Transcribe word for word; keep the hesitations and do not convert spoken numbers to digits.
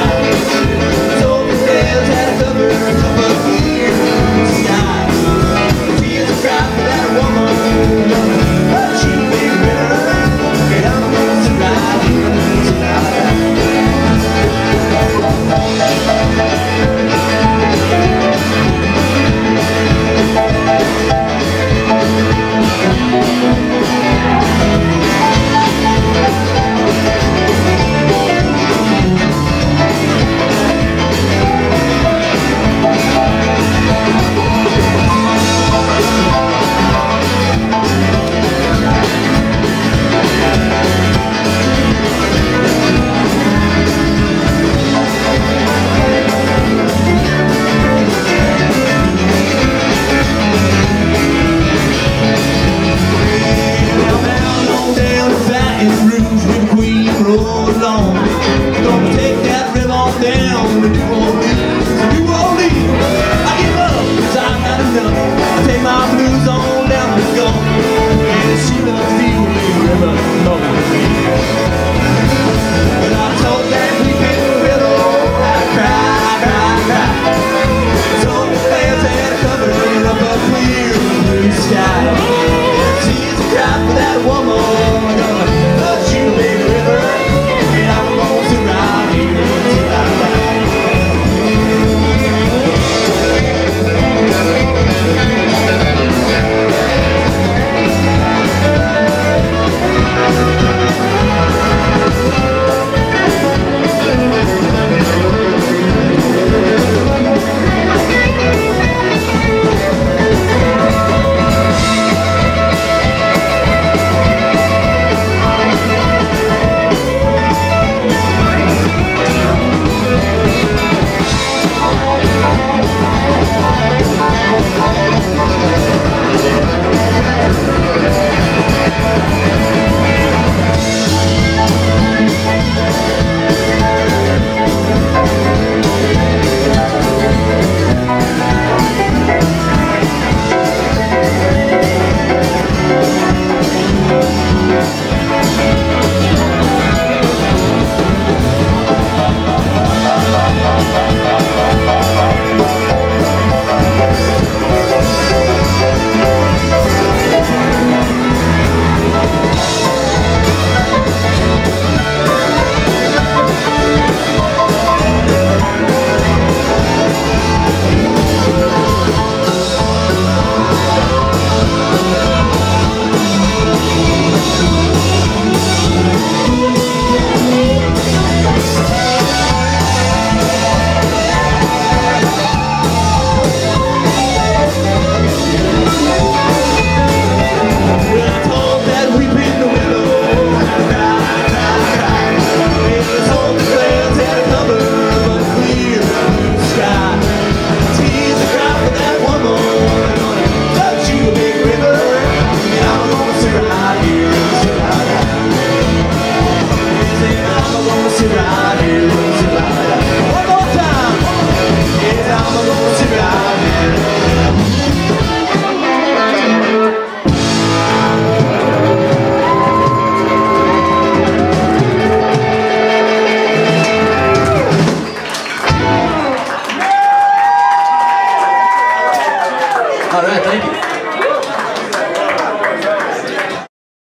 That's